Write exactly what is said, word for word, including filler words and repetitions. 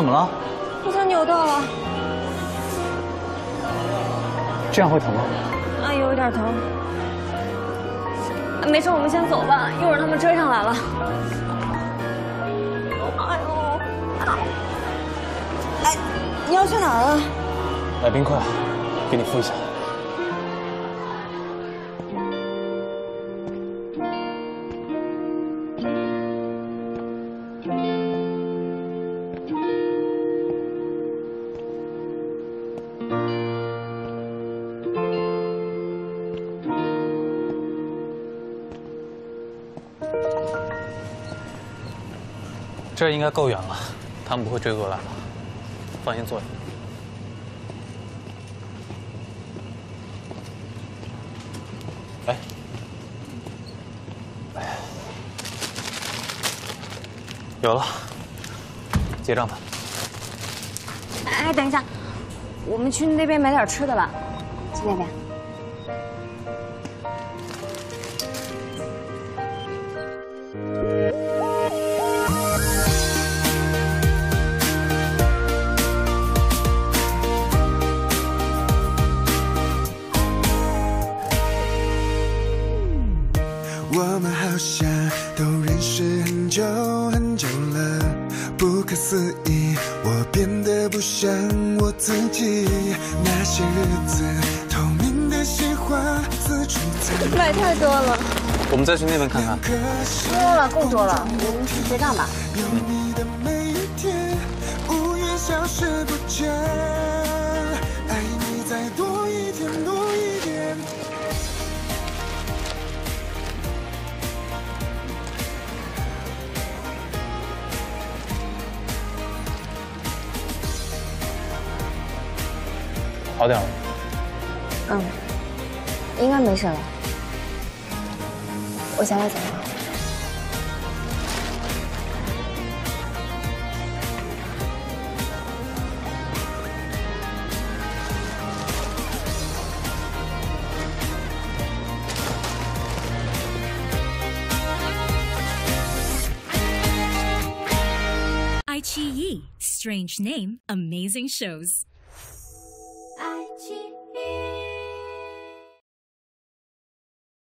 怎么了？我腿扭到了。这样会疼吗？哎，有点疼。没事，我们先走吧，一会儿他们追上来了。哎呦！哎，你要去哪儿啊？买冰块，给你付一下。 这应该够远了，他们不会追过来吧？放心坐下。哎，哎，有了，结账吧。哎，等一下，我们去那边买点吃的吧。去那边。买太多了，我们再去那边看看。多了，够多了，我们去结账吧。好点了。嗯，应该没事了。 我想想怎么样？爱奇艺 ，Strange Name，Amazing Shows。爱奇艺。